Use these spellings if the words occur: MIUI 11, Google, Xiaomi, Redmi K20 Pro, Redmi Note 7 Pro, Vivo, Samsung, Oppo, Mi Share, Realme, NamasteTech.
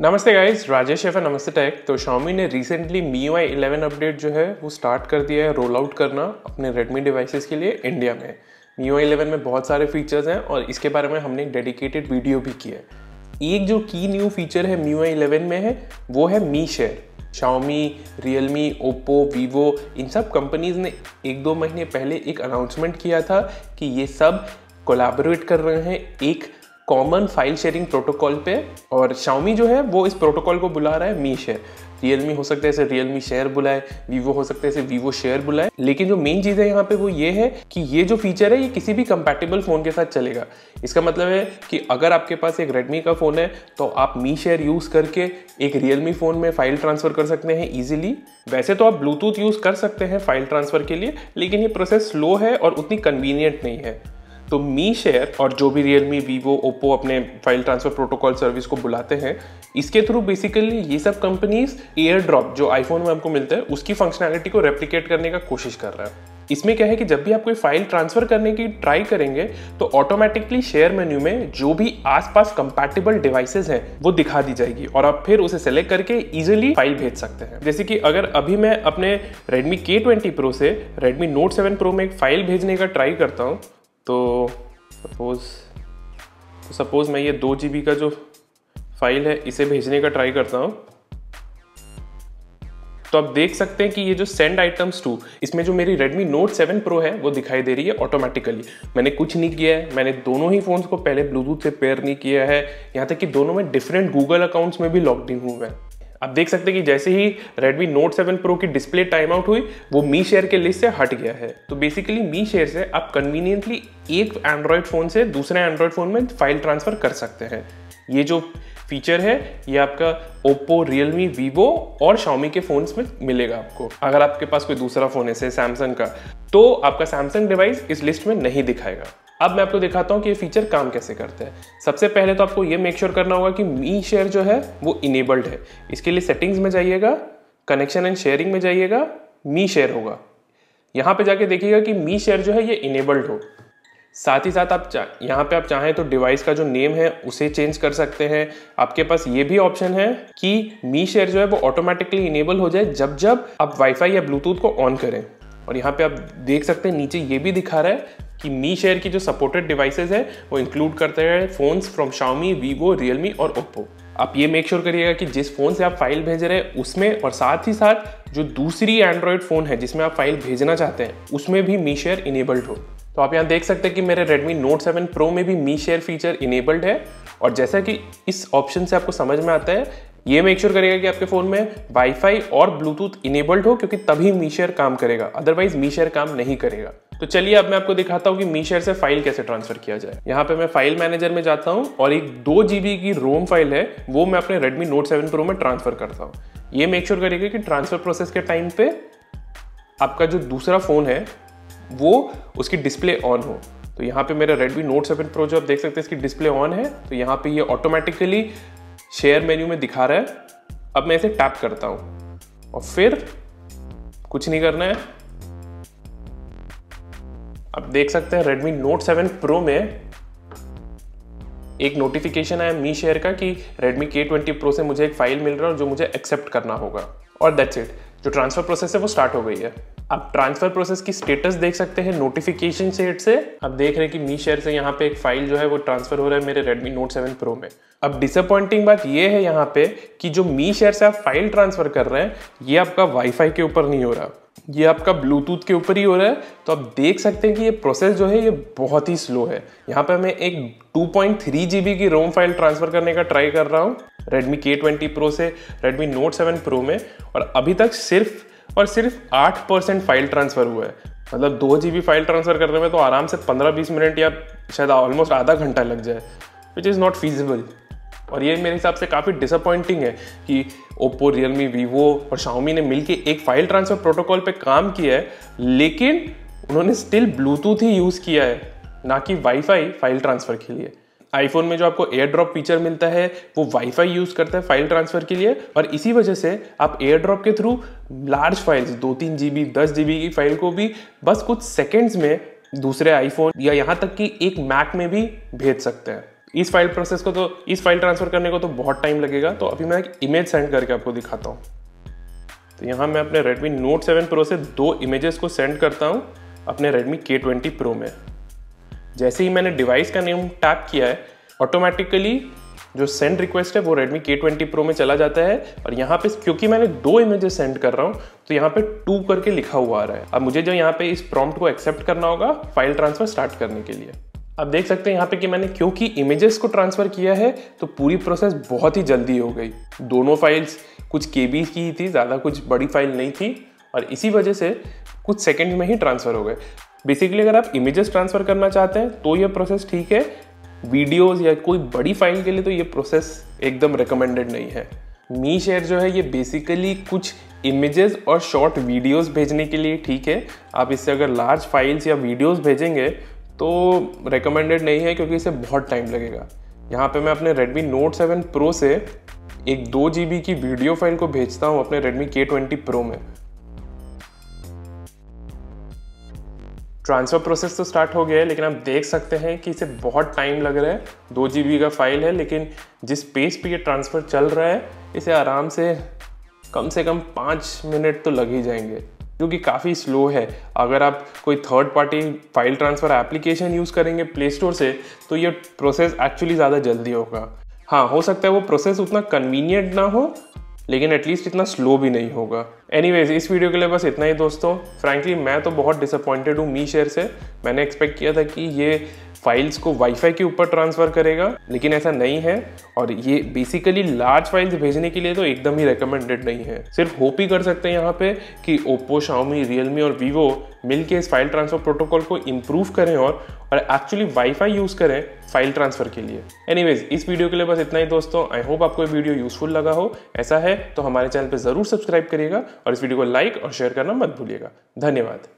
नमस्ते गाइस, राजेश है नमस्ते टेक। तो Xiaomi ने रिसेंटली MIUI 11 अपडेट जो है वो स्टार्ट कर दिया है रोल आउट करना अपने Redmi डिवाइसेस के लिए इंडिया में। MIUI 11 में बहुत सारे फीचर्स हैं और इसके बारे में हमने डेडिकेटेड वीडियो भी की है। एक जो की न्यू फीचर है MIUI 11 में है वो है Mi Share। Xiaomi, Realme, Oppo, Vivo इन सब कंपनीज़ ने एक दो महीने पहले एक अनाउंसमेंट किया था कि ये सब कोलैबोरेट कर रहे हैं एक कॉमन फाइल शेयरिंग प्रोटोकॉल पे, और Xiaomi जो है वो इस प्रोटोकॉल को बुला रहा है Mi Share। Realme हो सकता है इसे Realme Share बुलाए, Vivo हो सकता है इसे Vivo Share बुलाए, लेकिन जो मेन चीज़ है यहाँ पे वो ये है कि ये जो फीचर है ये किसी भी कंपैटिबल फ़ोन के साथ चलेगा। इसका मतलब है कि अगर आपके पास एक Redmi का फ़ोन है तो आप Mi Share यूज़ करके एक Realme फ़ोन में फ़ाइल ट्रांसफ़र कर सकते हैं ईजिली। वैसे तो आप ब्लूटूथ यूज़ कर सकते हैं फ़ाइल ट्रांसफ़र के लिए, लेकिन ये प्रोसेस स्लो है और उतनी कन्वीनियंट नहीं है। तो Mi Share और जो भी Realme, Vivo, Oppo अपने फाइल ट्रांसफ़र प्रोटोकॉल सर्विस को बुलाते हैं, इसके थ्रू बेसिकली ये सब कंपनीज एयरड्रॉप जो आईफोन में आपको मिलता है उसकी फंक्शनैलिटी को रेप्लिकेट करने का कोशिश कर रहा है। इसमें क्या है कि जब भी आप कोई फाइल ट्रांसफ़र करने की ट्राई करेंगे तो ऑटोमेटिकली शेयर मेन्यू में जो भी आसपास कंपैटिबल डिवाइसेस हैं वो दिखा दी जाएगी और आप फिर उसे सेलेक्ट करके इजीली फाइल भेज सकते हैं। जैसे कि अगर अभी मैं अपने Redmi K20 Pro से Redmi Note 7 Pro में एक फाइल भेजने का ट्राई करता हूँ तो सपोज़ मैं ये 2 GB का जो फाइल है इसे भेजने का ट्राई करता हूँ, तो आप देख सकते हैं कि ये जो सेंड आइटम्स टू, इसमें जो मेरी Redmi Note 7 Pro है वो दिखाई दे रही है ऑटोमेटिकली। मैंने कुछ नहीं किया है, मैंने दोनों ही फ़ोन्स को पहले ब्लूटूथ से पेयर नहीं किया है, यहाँ तक कि दोनों में डिफरेंट गूगल अकाउंट्स में भी लॉग इन हुआ है। आप देख सकते हैं कि जैसे ही Redmi Note 7 Pro की डिस्प्ले टाइम आउट हुई वो Mi Share के लिस्ट से हट गया है। तो बेसिकली Mi Share से आप कन्वीनियंटली एक एंड्रॉयड फ़ोन से दूसरे एंड्रॉयड फ़ोन में फाइल ट्रांसफ़र कर सकते हैं। ये जो फीचर है ये आपका Oppo, Realme, Vivo और Xiaomi के फ़ोन्स में मिलेगा आपको। अगर आपके पास कोई दूसरा फ़ोन है जैसे सैमसंग का, तो आपका सैमसंग डिवाइस इस लिस्ट में नहीं दिखाएगा। अब मैं आपको दिखाता हूँ कि ये फीचर काम कैसे करते हैं। सबसे पहले तो आपको ये मेक श्योर करना होगा कि Mi Share जो है वो इनेबल्ड है। इसके लिए सेटिंग्स में जाइएगा, कनेक्शन एंड शेयरिंग में जाइएगा, Mi Share होगा, यहाँ पे जाके देखिएगा कि Mi Share जो है ये इनेबल्ड हो। साथ ही साथ आप यहाँ पे आप चाहें तो डिवाइस का जो नेम है उसे चेंज कर सकते हैं। आपके पास ये भी ऑप्शन है कि Mi Share जो है वो ऑटोमेटिकली इनेबल हो जाए जब जब आप वाईफाई या ब्लूटूथ को ऑन करें। और यहाँ पे आप देख सकते हैं नीचे ये भी दिखा रहा है कि Mi Share की जो सपोर्टेड डिवाइसेस है वो इंक्लूड करते हैं phones from Xiaomi, Vivo, Realme और Oppo। आप ये मेक श्योर करिएगा कि जिस फ़ोन से आप फाइल भेज रहे हैं उसमें, और साथ ही साथ जो दूसरी एंड्रॉयड फ़ोन है जिसमें आप फाइल भेजना चाहते हैं उसमें भी Mi Share इनेबल्ड हो। तो आप यहाँ देख सकते हैं कि मेरे Redmi Note 7 Pro में भी Mi Share फीचर इनेबल्ड है। और जैसा कि इस ऑप्शन से आपको समझ में आता है, ये मेक श्योर करेगा कि आपके फ़ोन में वाईफाई और ब्लूटूथ इनेबल्ड हो, क्योंकि तभी Mi Share काम करेगा, अदरवाइज Mi Share काम नहीं करेगा। तो चलिए अब मैं आपको दिखाता हूँ कि Mi Share से फाइल कैसे ट्रांसफ़र किया जाए। यहाँ पे मैं फाइल मैनेजर में जाता हूँ और एक 2 GB की रोम फाइल है वो मैं अपने Redmi Note 7 Pro में ट्रांसफ़र करता हूँ। ये मेक श्योर करेगा कि ट्रांसफ़र प्रोसेस के टाइम पे आपका जो दूसरा फ़ोन है वो उसकी डिस्प्ले ऑन हो। तो यहाँ पे मेरा Redmi Note 7 Pro जो आप देख सकते हैं इसकी डिस्प्ले ऑन है, तो यहाँ पे ये ऑटोमेटिकली शेयर मेन्यू में दिखा रहा है। अब मैं इसे टैप करता हूँ और फिर कुछ नहीं करना है। आप देख सकते हैं Redmi Note 7 Pro में एक नोटिफिकेशन आया Mi Share का कि Redmi K20 Pro से मुझे एक फाइल मिल रहा है जो मुझे एक्सेप्ट करना होगा, और दैट्स इट। जो ट्रांसफ़र प्रोसेस है वो स्टार्ट हो गई है। आप ट्रांसफ़र प्रोसेस की स्टेटस देख सकते हैं नोटिफिकेशन सेट से। आप देख रहे हैं कि Mi Share से यहाँ पे एक फाइल जो है वो ट्रांसफ़र हो रहा है मेरे Redmi Note 7 Pro में। अब डिसअपॉइंटिंग बात ये है यहाँ पे कि जो Mi Share से आप फाइल ट्रांसफ़र कर रहे हैं ये आपका वाईफाई के ऊपर नहीं हो रहा, ये आपका ब्लूटूथ के ऊपर ही हो रहा है। तो आप देख सकते हैं कि ये प्रोसेस जो है ये बहुत ही स्लो है। यहाँ पर मैं एक 2.3 GB की रोम फाइल ट्रांसफ़र करने का ट्राई कर रहा हूँ Redmi K20 Pro से Redmi Note 7 Pro में, और अभी तक सिर्फ 8% फाइल ट्रांसफ़र हुआ है। मतलब 2 GB फाइल ट्रांसफ़र करने में तो आराम से 15-20 मिनट या शायद ऑलमोस्ट आधा घंटा लग जाए, विच इज़ नॉट फीजिबल। और ये मेरे हिसाब से काफ़ी डिसअपॉइंटिंग है कि Oppo, Realme, Vivo और Xiaomi ने मिलके एक फाइल ट्रांसफ़र प्रोटोकॉल पे काम किया है, लेकिन उन्होंने स्टिल ब्लूटूथ ही यूज़ किया है, ना कि वाईफाई फाइल ट्रांसफ़र के लिए। आईफोन में जो आपको एयरड्रॉप फीचर मिलता है वो वाईफाई यूज़ करता है फाइल ट्रांसफ़र के लिए, और इसी वजह से आप एयरड्रॉप के through large files 2-3 GB, 10 GB की फाइल को भी बस कुछ सेकंड्स में दूसरे आईफोन या यहाँ तक कि एक मैक में भी भेज सकते हैं। इस फाइल प्रोसेस को, तो इस फाइल ट्रांसफर करने को तो बहुत टाइम लगेगा। तो अभी मैं एक इमेज सेंड करके आपको दिखाता हूँ। तो यहाँ मैं अपने Redmi Note 7 Pro से दो इमेजेस को सेंड करता हूँ अपने Redmi K20 Pro में। जैसे ही मैंने डिवाइस का नेम टैप किया है, ऑटोमेटिकली जो सेंड रिक्वेस्ट है वो Redmi K20 Pro में चला जाता है। और यहाँ पे क्योंकि मैंने दो इमेजेस सेंड कर रहा हूँ तो यहाँ पे 2 करके लिखा हुआ आ रहा है। अब मुझे जो यहाँ पे इस प्रॉम्प्ट को एक्सेप्ट करना होगा फाइल ट्रांसफर स्टार्ट करने के लिए। आप देख सकते हैं यहाँ पे कि मैंने क्योंकि इमेजेस को ट्रांसफ़र किया है तो पूरी प्रोसेस बहुत ही जल्दी हो गई। दोनों फाइल्स कुछ केबी की ही थी, ज़्यादा कुछ बड़ी फाइल नहीं थी और इसी वजह से कुछ सेकंड में ही ट्रांसफ़र हो गए। बेसिकली अगर आप इमेजेस ट्रांसफ़र करना चाहते हैं तो ये प्रोसेस ठीक है, वीडियोज़ या कोई बड़ी फाइल के लिए तो ये प्रोसेस एकदम रिकमेंडेड नहीं है। मी शेयर जो है ये बेसिकली कुछ इमेजेस और शॉर्ट वीडियोज़ भेजने के लिए ठीक है। आप इससे अगर लार्ज फाइल्स या वीडियोज़ भेजेंगे तो रिकमेंडेड नहीं है क्योंकि इसे बहुत टाइम लगेगा। यहाँ पे मैं अपने Redmi Note 7 Pro से एक 2 GB की वीडियो फाइल को भेजता हूँ अपने Redmi K20 Pro में। ट्रांसफ़र प्रोसेस तो स्टार्ट हो गया है, लेकिन आप देख सकते हैं कि इसे बहुत टाइम लग रहा है। 2 GB का फाइल है, लेकिन जिस पेज पे ये ट्रांसफ़र चल रहा है इसे आराम से कम 5 मिनट तो लग ही जाएंगे, जो कि काफ़ी स्लो है। अगर आप कोई third party file transfer application use करेंगे प्ले स्टोर से तो ये प्रोसेस एक्चुअली ज़्यादा जल्दी होगा। हाँ, हो सकता है वो प्रोसेस उतना कन्वीनियंट ना हो, लेकिन एटलीस्ट इतना स्लो भी नहीं होगा। एनीवेज, इस वीडियो के लिए बस इतना ही दोस्तों। फ्रैंकली मैं तो बहुत डिसअपॉइंटेड हूँ मी शेयर से। मैंने एक्सपेक्ट किया था कि ये फाइल्स को वाईफाई के ऊपर ट्रांसफ़र करेगा, लेकिन ऐसा नहीं है। और ये बेसिकली लार्ज फाइल्स भेजने के लिए तो एकदम ही रिकमेंडेड नहीं है। सिर्फ होप ही कर सकते हैं यहाँ पे कि Oppo, Xiaomi, Realme और Vivo मिलके इस फाइल ट्रांसफ़र प्रोटोकॉल को इम्प्रूव करें और एक्चुअली वाईफाई यूज़ करें फाइल ट्रांसफ़र के लिए। एनीवेज, इस वीडियो के लिए बस इतना ही दोस्तों। आई होप आपको ये वीडियो यूजफुल लगा हो। ऐसा है तो हमारे चैनल पर ज़रूर सब्सक्राइब करिएगा और इस वीडियो को लाइक और शेयर करना मत भूलिएगा। धन्यवाद।